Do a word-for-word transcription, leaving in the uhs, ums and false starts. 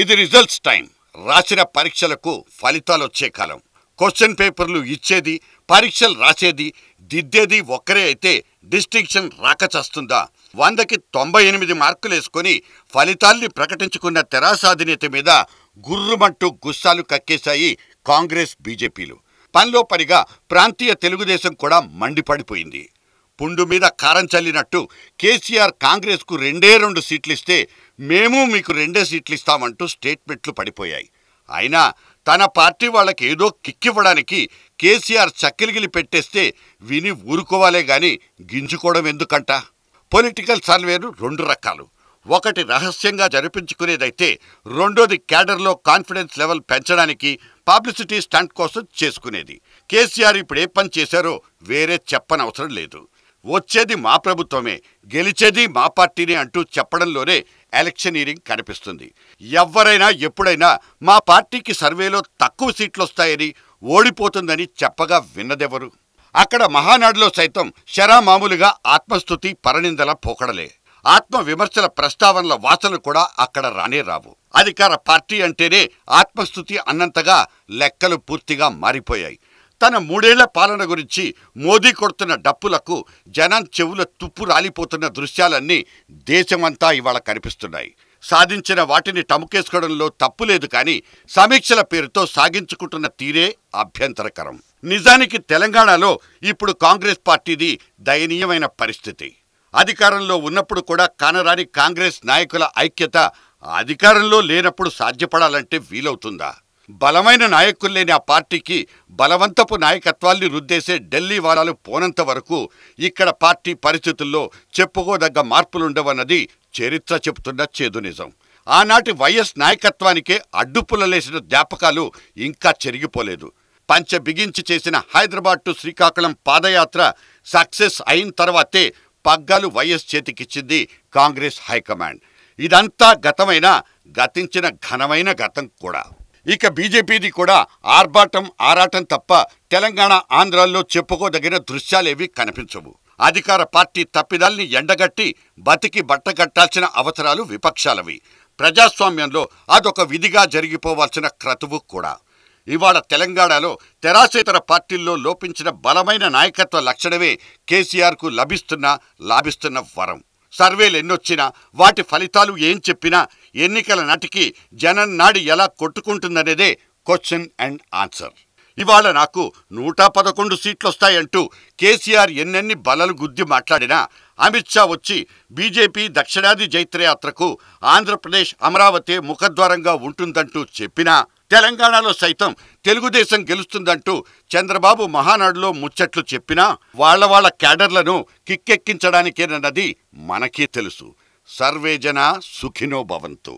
ఇది results time. రాసిన పరీక్షలకు ఫలితాలు వచ్చే కాలం. క్వశ్చన్ పేపర్లు ఇచ్చేది, పరీక్షలు రాసేది, దిద్దేది ఒక్కరే అయితే డిస్టింక్షన్ రాక చస్తుందా? వందకి తొంభై ఎనిమిది మార్కులు వేసుకొని ఫలితాల్ని ప్రకటించుకున్న తెరాసాధినేత మీద గుర్రుమంటూ గుస్సాలు కక్కేశాయి కాంగ్రెస్ బీజేపీలు. పనిలో పనిగా ప్రాంతీయ తెలుగుదేశం కూడా మండిపడిపోయింది. పుండు మీద కారం చల్లినట్టు కేసీఆర్ కాంగ్రెస్కు రెండే రెండు సీట్లిస్తే మేము మీకు రెండే సీట్లిస్తామంటూ స్టేట్మెంట్లు పడిపోయాయి. అయినా తన పార్టీ వాళ్ళకి ఏదో కిక్కివ్వడానికి కేసీఆర్ చక్కిలిగిలి పెట్టేస్తే విని ఊరుకోవాలే గాని గింజుకోవడం ఎందుకంట? పొలిటికల్ సర్వేలు రెండు రకాలు. ఒకటి రహస్యంగా జరిపించుకునేదైతే, రెండోది క్యాడర్లో కాన్ఫిడెన్స్ లెవెల్ పెంచడానికి పబ్లిసిటీ స్టంట్ కోసం చేసుకునేది. కేసీఆర్ ఇప్పుడు ఏ పని చేశారో వేరే చెప్పనవసరం లేదు. వచ్చేది మా ప్రభుత్వమే, గెలిచేది మా పార్టీనే అంటూ చెప్పడంలోనే ఎలక్షనీరింగ్ కనిపిస్తుంది. ఎవరైనా ఎప్పుడైనా మా పార్టీకి సర్వేలో తక్కువ సీట్లు వస్తాయని, ఓడిపోతుందని చెప్పగా విన్నదెవరు? అక్కడ మహానాడులో సైతం శరా మామూలుగా ఆత్మస్థుతి పరనిందల పోకడలే. ఆత్మ విమర్శల ప్రస్తావనల వాసనలు కూడా అక్కడ రానే రావు. అధికార పార్టీ అంటేనే ఆత్మస్థుతి అన్నంతగా లెక్కలు పూర్తిగా మారిపోయాయి. తన మూడేళ్ల పాలన గురించి మోదీ కొడుతున్న డప్పులకు జనం చెవుల తుప్పు రాలిపోతున్న దృశ్యాలన్నీ దేశమంతా ఇవాళ కనిపిస్తున్నాయి. సాధించిన వాటిని టముకేసుకోవడంలో తప్పులేదు, కానీ సమీక్షల పేరుతో సాగించుకుంటున్న తీరే అభ్యంతరకరం. నిజానికి తెలంగాణలో ఇప్పుడు కాంగ్రెస్ పార్టీది దయనీయమైన పరిస్థితి. అధికారంలో ఉన్నప్పుడు కూడా కానరాని కాంగ్రెస్ నాయకుల ఐక్యత అధికారంలో లేనప్పుడు సాధ్యపడాలంటే వీలవుతుందా? బలమైన నాయకులు లేని ఆ పార్టీకి బలవంతపు నాయకత్వాల్ని రుద్దేసే ఢిల్లీ వారాలు పోనంత వరకు ఇక్కడ పార్టీ పరిస్థితుల్లో చెప్పుకోదగ్గ మార్పులుండవన్నది చరిత్ర చెబుతున్న చేదు నిజం. ఆనాటి వైఎస్ నాయకత్వానికే అడ్డుపులలేసిన జ్ఞాపకాలు ఇంకా చెరిగిపోలేదు. పంచె బిగించి చేసిన Hyderabad to Srikakulam padayatra success అయిన తర్వాతే పగ్గాలు వైఎస్ చేతికిచ్చింది కాంగ్రెస్ హైకమాండ్. ఇదంతా గతమైన గతించిన ఘనమైన గతం కూడా. ఇక బీజేపీది కూడా ఆర్భాటం ఆరాటం తప్ప తెలంగాణ ఆంధ్రాల్లో చెప్పుకోదగిన దృశ్యాలేవి కనిపించవు. అధికార పార్టీ తప్పిదాల్ని ఎండగట్టి బతికి బట్టగట్టాల్సిన అవసరాలు విపక్షాలవి. ప్రజాస్వామ్యంలో అదొక విధిగా జరిగిపోవాల్సిన క్రతువు కూడా. ఇవాళ తెలంగాణలో తెరాసేతర పార్టీల్లో లోపించిన బలమైన నాయకత్వ లక్షణమే కేసీఆర్కు లభిస్తున్న లాభిస్తున్న వరం. సర్వేలు ఎన్నొచ్చినా, వాటి ఫలితాలు ఏం చెప్పినా, ఎన్నికల నాటికి జనం నాడి ఎలా కొట్టుకుంటుందనేదే క్వశ్చన్ అండ్ ఆన్సర్. ఇవాళ నాకు నూట పదకొండు సీట్లొస్తాయంటూ కేసీఆర్ ఎన్నెన్ని బలలు గుద్ది మాట్లాడినా, అమిత్ షా వచ్చి బీజేపీ దక్షిణాది జైత్రయాత్రకు ఆంధ్రప్రదేశ్ అమరావతి ముఖద్వారంగా ఉంటుందంటూ చెప్పినా, తెలంగాణలో సైతం తెలుగుదేశం గెలుస్తుందంటూ చంద్రబాబు మహానాడులో ముచ్చట్లు చెప్పినా, వాళ్ల వాళ్ల క్యాడర్లను కిక్కెక్కించడానికేనన్నది మనకీ తెలుసు. సర్వేజన సుఖినో భవంతు.